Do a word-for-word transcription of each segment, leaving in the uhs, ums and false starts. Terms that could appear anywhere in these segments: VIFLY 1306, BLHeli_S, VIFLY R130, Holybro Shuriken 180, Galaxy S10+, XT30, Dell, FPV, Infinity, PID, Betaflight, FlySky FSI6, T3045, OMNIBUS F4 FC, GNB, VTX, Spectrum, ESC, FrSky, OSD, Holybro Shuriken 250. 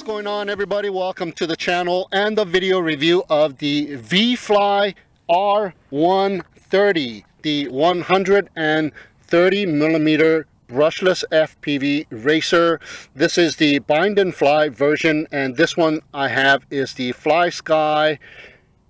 What's going on, everybody? Welcome to the channel and the video review of the VIFLY R one thirty, the one hundred thirty millimeter brushless F P V racer. This is the bind and fly version, and this one I have is the FlySky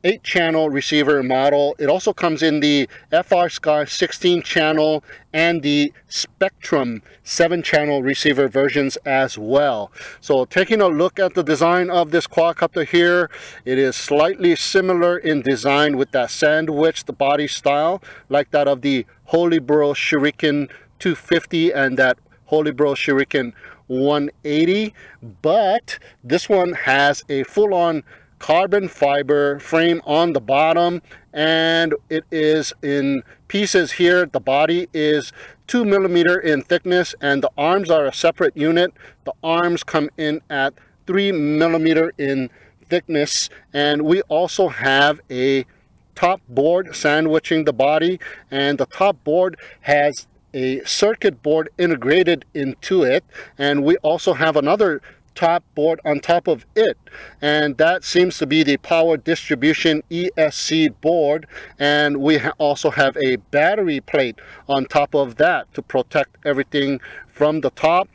eight channel receiver model. It also comes in the FrSky sixteen channel and the Spectrum seven channel receiver versions as well. So taking a look at the design of this quadcopter here, it is slightly similar in design with that sandwich, the body style, like that of the Holybro Shuriken two fifty and that Holybro Shuriken one eighty, but this one has a full-on carbon fiber frame on the bottom, and it is in pieces here. The body is two millimeter in thickness, and the arms are a separate unit. The arms come in at three millimeter in thickness, and we also have a top board sandwiching the body, and the top board has a circuit board integrated into it, and we also have another top board on top of it, and that seems to be the power distribution E S C board, and we ha also have a battery plate on top of that to protect everything from the top.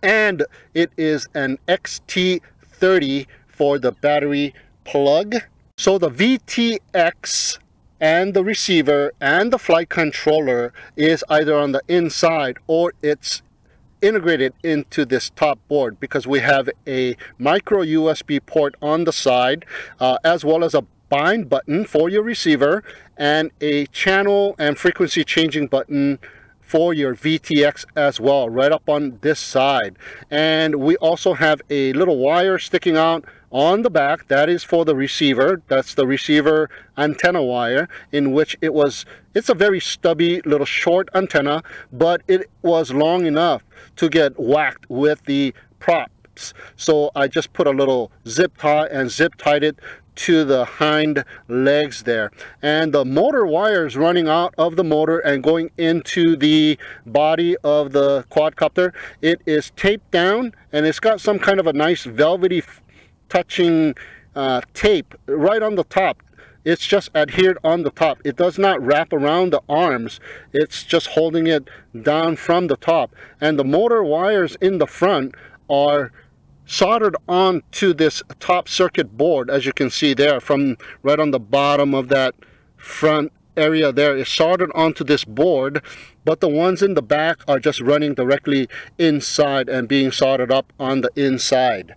And it is an X T thirty for the battery plug. So the V T X and the receiver and the flight controller is either on the inside or it's integrated into this top board, because we have a micro U S B port on the side, uh, as well as a bind button for your receiver and a channel and frequency changing button for your V T X as well, right up on this side. And we also have a little wire sticking out on the back that is for the receiver. That's the receiver antenna wire, in which it was it's a very stubby little short antenna, but it was long enough to get whacked with the props, so I just put a little zip tie and zip tied it to the hind legs there. And the motor wires running out of the motor and going into the body of the quadcopter, it is taped down, and it's got some kind of a nice velvety touching uh, tape right on the top. It's just adhered on the top. It does not wrap around the arms. It's just holding it down from the top. And the motor wires in the front are soldered onto this top circuit board, as you can see there, from right on the bottom of that front area there is soldered onto this board, but the ones in the back are just running directly inside and being soldered up on the inside.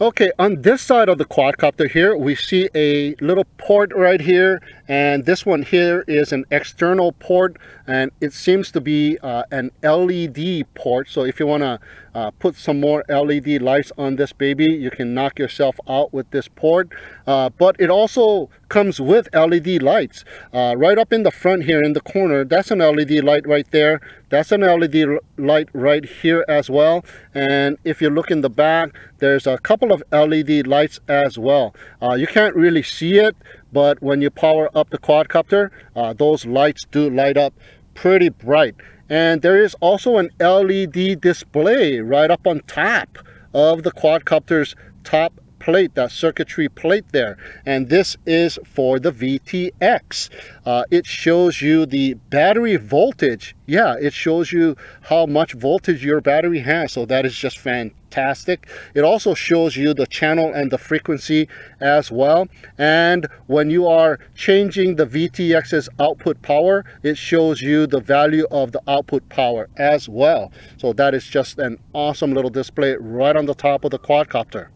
Okay, on this side of the quadcopter here, we see a little port right here, and this one here is an external port, and it seems to be uh, an L E D port. So if you want to uh, put some more L E D lights on this baby, you can knock yourself out with this port. Uh, but it also comes with L E D lights. Uh, right up in the front here in the corner, that's an L E D light right there. That's an L E D light right here as well. And if you look in the back, there's a couple of L E D lights as well. Uh, you can't really see it, but when you power up the quadcopter, uh, those lights do light up pretty bright. And there is also an L E D display right up on top of the quadcopter's top plate, that circuitry plate there, and this is for the V T X. Uh, it shows you the battery voltage. Yeah, it shows you how much voltage your battery has, so that is just fantastic. It also shows you the channel and the frequency as well, and when you are changing the V T X's output power, it shows you the value of the output power as well. So that is just an awesome little display right on the top of the quadcopter.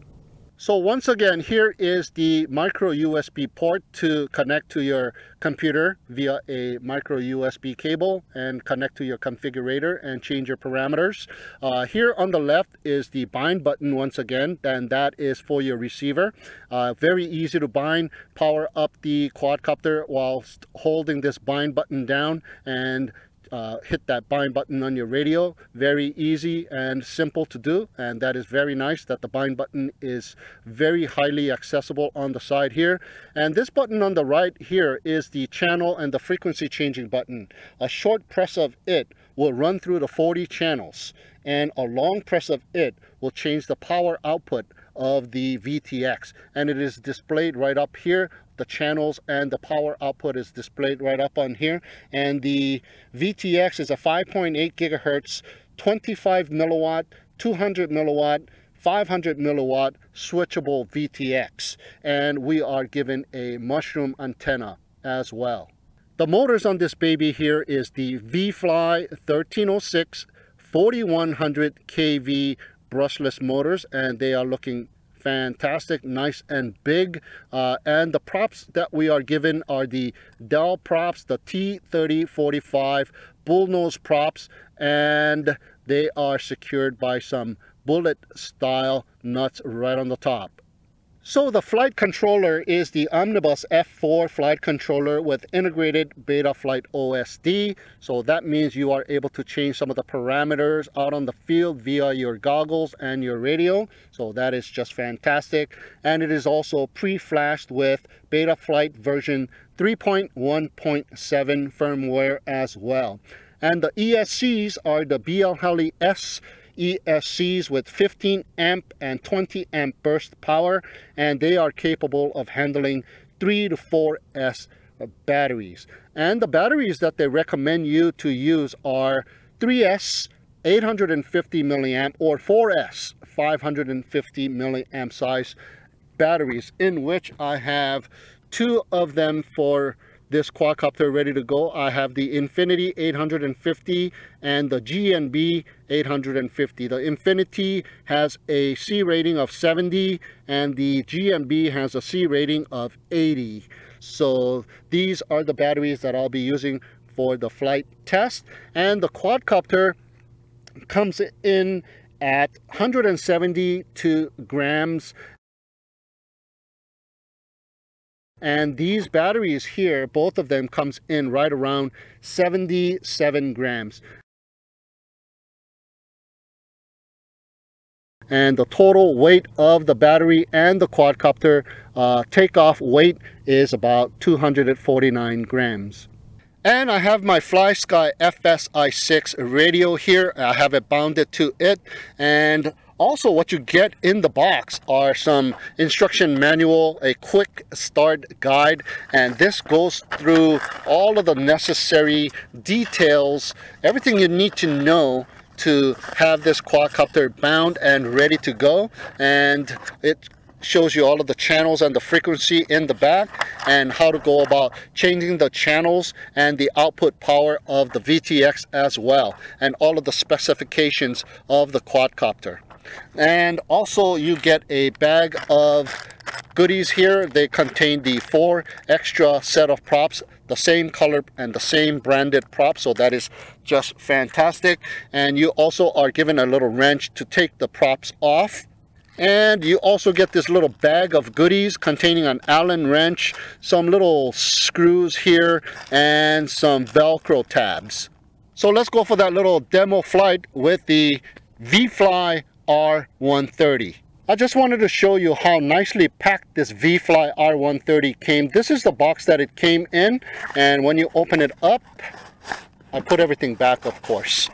So once again, here is the micro U S B port to connect to your computer via a micro U S B cable and connect to your configurator and change your parameters. Uh, here on the left is the bind button once again, and that is for your receiver. Uh, very easy to bind. Power up the quadcopter whilst holding this bind button down and uh, hit that bind button on your radio. Very easy and simple to do, and that is very nice that the bind button is very highly accessible on the side here. And this button on the right here is the channel and the frequency changing button. A short press of it will run through the forty channels, and a long press of it will change the power output of the V T X, and it is displayed right up here. The channels and the power output is displayed right up on here, and the V T X is a five point eight gigahertz, twenty-five milliwatt, two hundred milliwatt, five hundred milliwatt switchable V T X, and we are given a mushroom antenna as well. The motors on this baby here is the VIFLY thirteen oh six forty-one hundred K V brushless motors, and they are looking fantastic, nice and big. Uh, and the props that we are given are the Dell props, the T thirty forty-five bullnose props, and they are secured by some bullet style nuts right on the top. So the flight controller is the Omnibus F four flight controller with integrated Betaflight O S D. So that means you are able to change some of the parameters out on the field via your goggles and your radio. So that is just fantastic. And it is also pre-flashed with Betaflight version three point one point seven firmware as well. And the E S Cs are the BLHeli_S E S Cs with fifteen amp and twenty amp burst power, and they are capable of handling three to four S batteries. And the batteries that they recommend you to use are three S eight hundred fifty milliamp or four S five hundred fifty milliamp size batteries, in which I have two of them for this quadcopter ready to go. I have the Infinity eight hundred fifty and the G N B eight hundred fifty. The Infinity has a C rating of seventy and the G N B has a C rating of eighty. So these are the batteries that I'll be using for the flight test. And the quadcopter comes in at one hundred seventy-two grams. And these batteries here, both of them comes in right around seventy-seven grams. And the total weight of the battery and the quadcopter uh, takeoff weight is about two hundred forty-nine grams. And I have my FlySky F S I six radio here. I have it bounded to it, and also what you get in the box are some instruction manual, a quick start guide, and this goes through all of the necessary details, everything you need to know to have this quadcopter bound and ready to go. And it shows you all of the channels and the frequency in the back, and how to go about changing the channels and the output power of the V T X as well, and all of the specifications of the quadcopter. And also you get a bag of goodies here. They contain the four extra set of props, the same color and the same branded props, so that is just fantastic. And you also are given a little wrench to take the props off. And you also get this little bag of goodies containing an Allen wrench, some little screws here, and some Velcro tabs. So let's go for that little demo flight with the VIFLY R one thirty. I just wanted to show you how nicely packed this VIFLY R one thirty came. This is the box that it came in, and when you open it up, I put everything back, of course.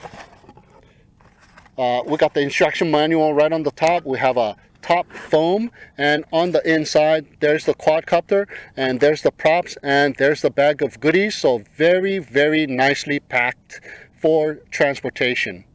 Uh, we got the instruction manual right on the top. We have a top foam, and on the inside there's the quadcopter, and there's the props, and there's the bag of goodies. So very, very nicely packed for transportation.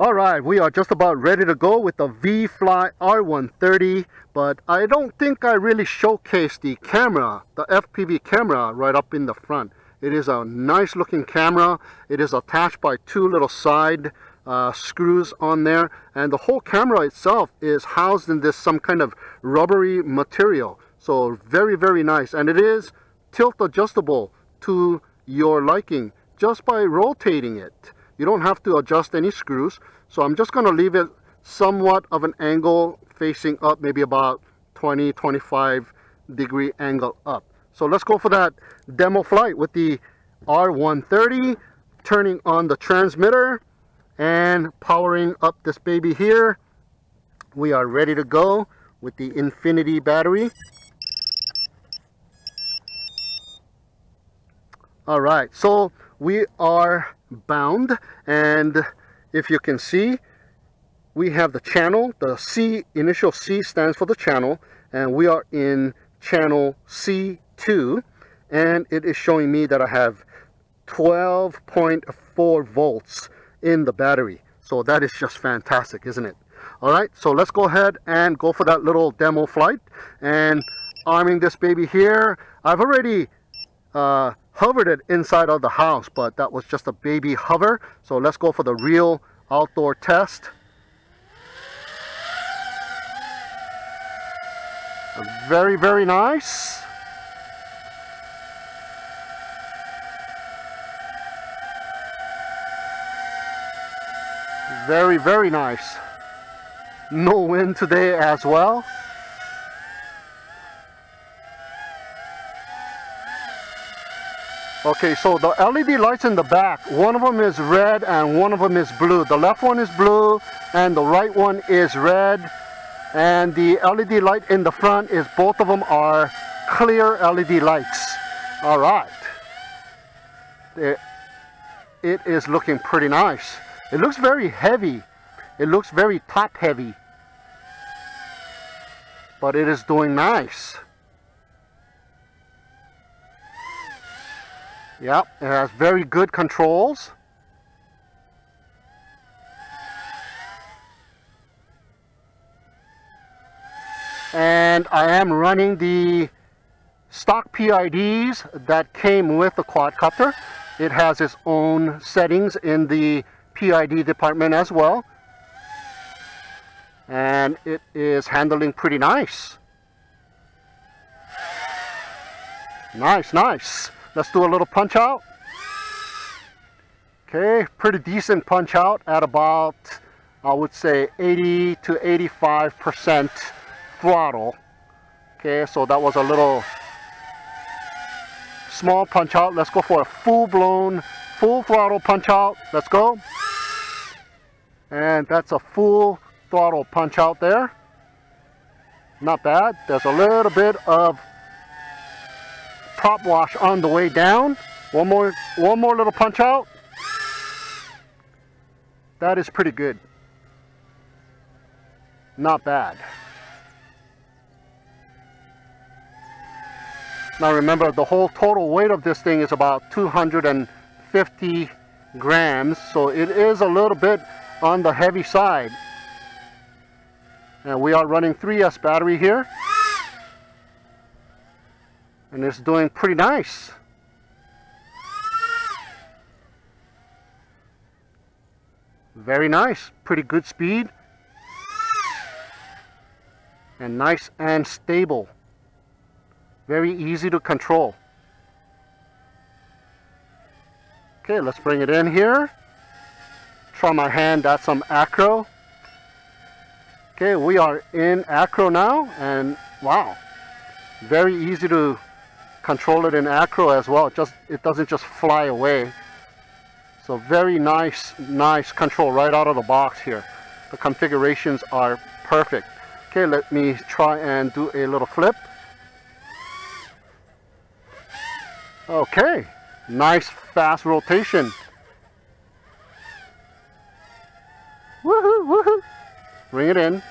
All right, we are just about ready to go with the VIFLY R one thirty, but I don't think I really showcased the camera, the F P V camera right up in the front. It is a nice looking camera. It is attached by two little side Uh, screws on there, and the whole camera itself is housed in this some kind of rubbery material. So very, very nice, and it is tilt adjustable to your liking just by rotating it. You don't have to adjust any screws. So I'm just going to leave it somewhat of an angle facing up, maybe about twenty, twenty-five degree angle up. So let's go for that demo flight with the R one thirty turning on the transmitter and powering up this baby here. We are ready to go with the Infinity battery. All right, so we are bound, and if you can see, we have the channel. The C, initial C stands for the channel, and we are in channel C two, and it is showing me that I have twelve point four volts in the battery. So that is just fantastic, isn't it? All right, so let's go ahead and go for that little demo flight. And arming this baby here, I've already uh, hovered it inside of the house, but that was just a baby hover. So let's go for the real outdoor test. Very, very nice. Very, very nice. No wind today as well. Okay, so the L E D lights in the back, one of them is red and one of them is blue. The left one is blue and the right one is red. And the L E D light in the front is, both of them are clear L E D lights. All right. It, it is looking pretty nice. It looks very heavy. It looks very top heavy. But it is doing nice. Yep, it has very good controls. And I am running the stock P I Ds that came with the quadcopter. It has its own settings in the P I D department as well. And it is handling pretty nice. Nice, nice. Let's do a little punch out. Okay, pretty decent punch out at about, I would say, eighty to eighty-five percent throttle. Okay, so that was a little small punch out. Let's go for a full-blown, full throttle punch out. Let's go. And that's a full throttle punch out there. Not bad. There's a little bit of prop wash on the way down. One more, one more little punch out. That is pretty good. Not bad. Now remember, the whole total weight of this thing is about two hundred fifty grams, so it is a little bit on the heavy side. And we are running three S battery here. And it's doing pretty nice. Very nice. Pretty good speed. And nice and stable. Very easy to control. Okay, let's bring it in here. Try my hand at some acro. Okay, we are in acro now, and wow. Very easy to control it in acro as well. Just, it doesn't just fly away. So very nice, nice control right out of the box here. The configurations are perfect. Okay, let me try and do a little flip. Okay, nice fast rotation. Woohoo, woohoo. Bring it in.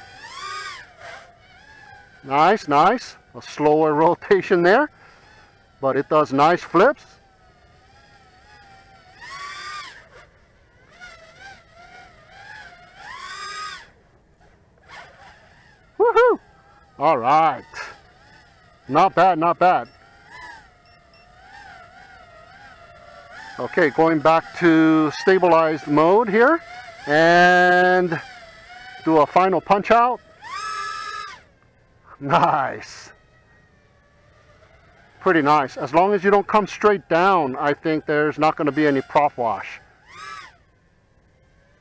Nice, nice. A slower rotation there, but it does nice flips. Woohoo! All right. Not bad, not bad. Okay, going back to stabilized mode here and do a final punch out. Nice. Pretty nice. As long as you don't come straight down, I think there's not going to be any prop wash.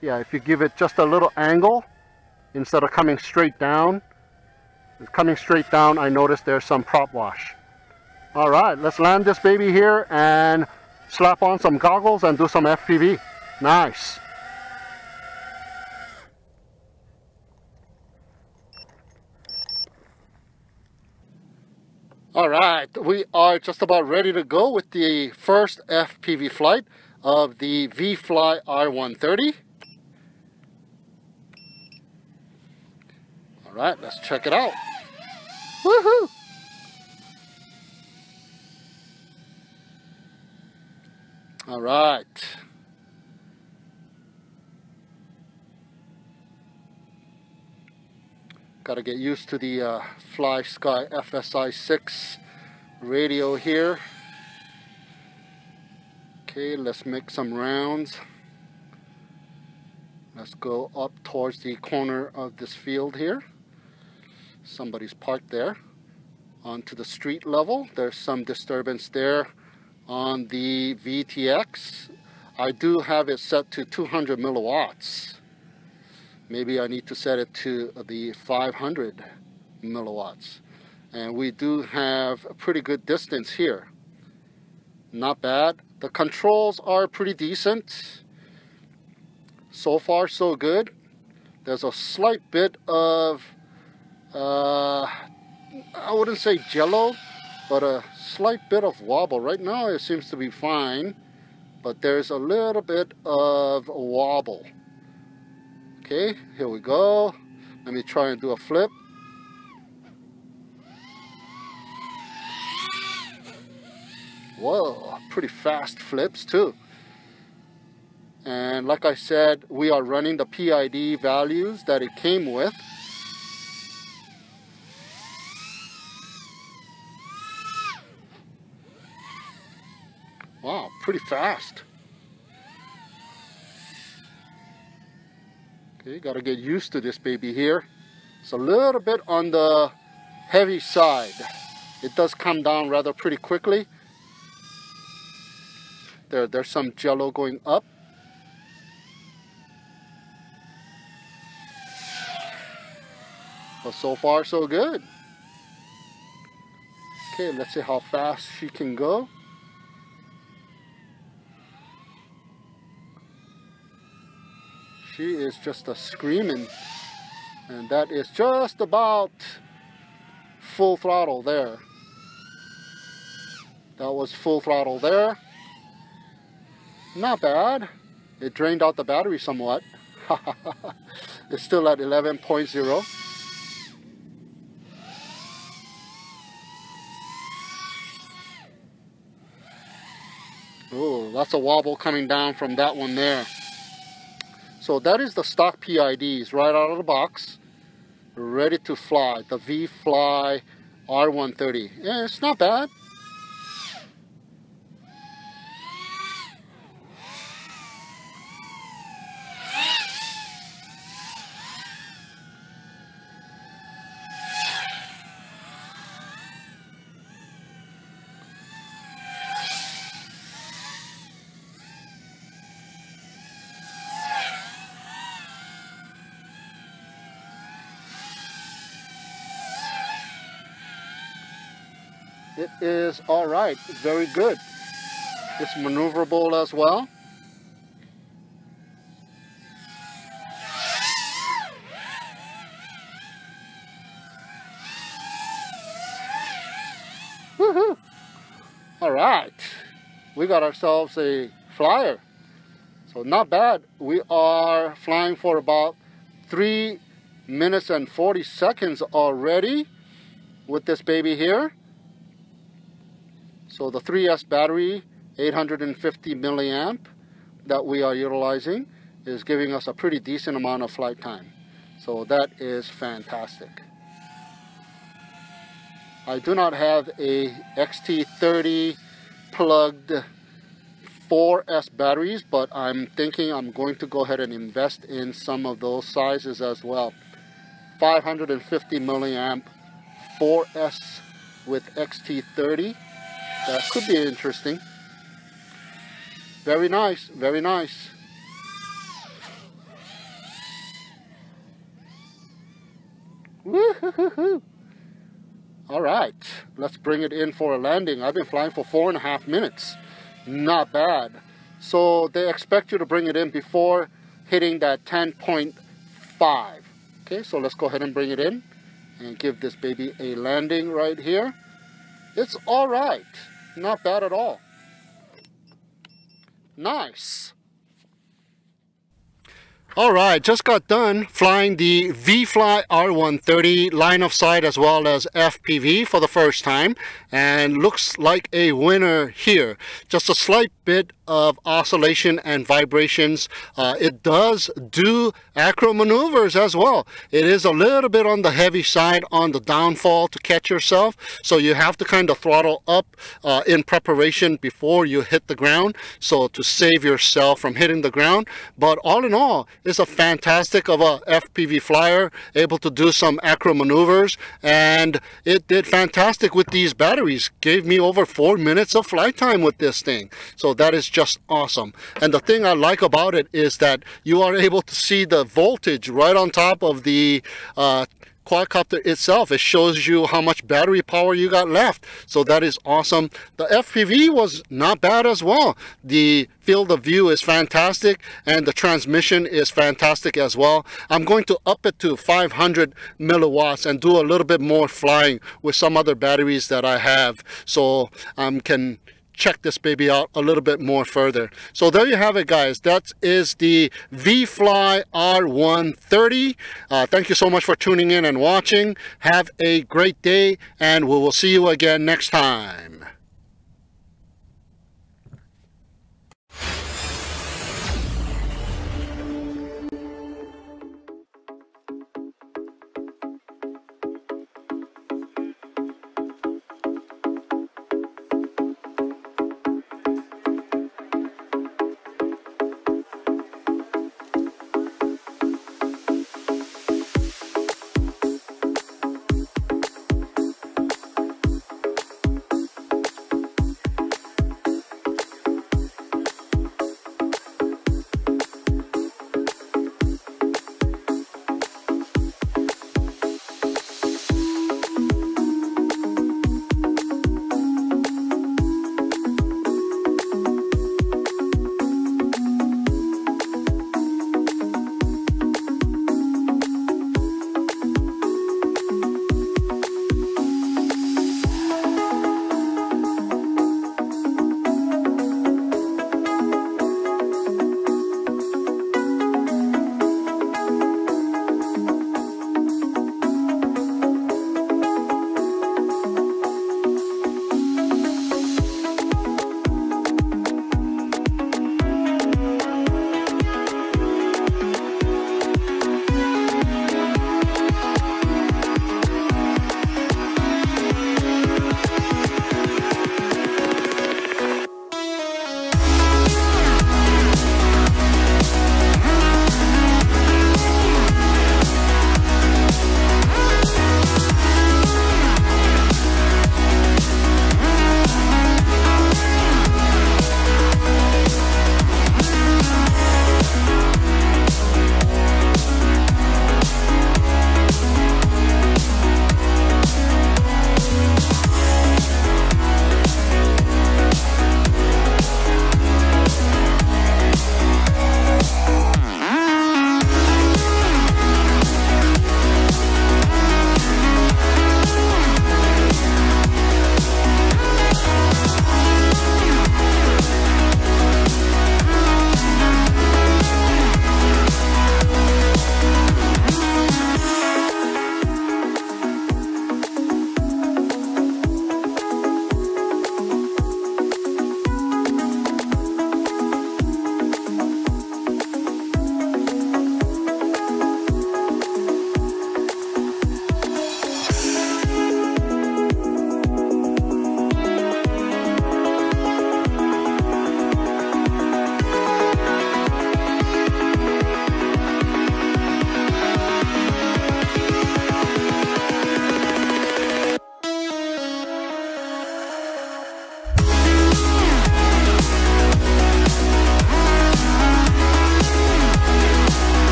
Yeah, if you give it just a little angle instead of coming straight down. Coming straight down, I noticed there's some prop wash. All right, let's land this baby here and slap on some goggles and do some F P V. Nice. All right, we are just about ready to go with the first F P V flight of the VIFLY R one thirty. All right, let's check it out. Woohoo! All right. Got to get used to the uh, FlySky F S I six radio here. Okay, let's make some rounds. Let's go up towards the corner of this field here. Somebody's parked there. Onto the street level. There's some disturbance there on the V T X. I do have it set to two hundred milliwatts. Maybe I need to set it to the five hundred milliwatts. And we do have a pretty good distance here. Not bad. The controls are pretty decent. So far, so good. There's a slight bit of, uh, I wouldn't say jello, but a slight bit of wobble. Right now, it seems to be fine, but there's a little bit of wobble. Okay, here we go. Let me try and do a flip. Whoa, pretty fast flips too. And like I said, we are running the P I D values that it came with. Wow, pretty fast. Okay, got to get used to this baby here. It's a little bit on the heavy side. It does come down rather pretty quickly. There, there's some jello going up. But so far, so good. Okay, let's see how fast she can go. She is just a screaming, and that is just about full throttle there. That was full throttle there. Not bad. It drained out the battery somewhat. It's still at eleven point zero. Oh, that's a wobble coming down from that one there. So that is the stock P I Ds right out of the box, ready to fly, the VIFLY R one thirty. Yeah, it's not bad. It is all right, very good. It's maneuverable as well. Woohoo! All right, we got ourselves a flyer. So not bad. We are flying for about three minutes and forty seconds already with this baby here. So the three S battery, eight hundred fifty milliamp that we are utilizing, is giving us a pretty decent amount of flight time. So that is fantastic. I do not have a X T thirty plugged four S batteries, but I'm thinking I'm going to go ahead and invest in some of those sizes as well. five hundred fifty milliamp four S with X T thirty. That could be interesting. Very nice, very nice. Woo-hoo-hoo-hoo. All right, let's bring it in for a landing. I've been flying for four and a half minutes. not bad. So they expect you to bring it in before hitting that ten point five. Okay, so let's go ahead and bring it in and give this baby a landing right here. It's all right, not bad at all. Nice. All right, just got done flying the VIFLY R one thirty line of sight as well as F P V for the first time, and looks like a winner here. Just a slight bit of oscillation and vibrations. Uh, it does do acro maneuvers as well. It is a little bit on the heavy side on the downfall to catch yourself, so you have to kind of throttle up uh, in preparation before you hit the ground, so to save yourself from hitting the ground. But all in all, it's a fantastic of a F P V flyer, able to do some acro maneuvers, and it did fantastic with these batteries. Gave me over four minutes of flight time with this thing, so that is just awesome. And the thing I like about it is that you are able to see the voltage right on top of the uh, quadcopter itself. It shows you how much battery power you got left, so that is awesome. The F P V was not bad as well. The field of view is fantastic, and the transmission is fantastic as well. I'm going to up it to five hundred milliwatts and do a little bit more flying with some other batteries that I have, so I um, can check this baby out a little bit more further. So there you have it, guys. That is the VIFLY R one thirty. Uh, thank you so much for tuning in and watching. Have a great day, and we will see you again next time.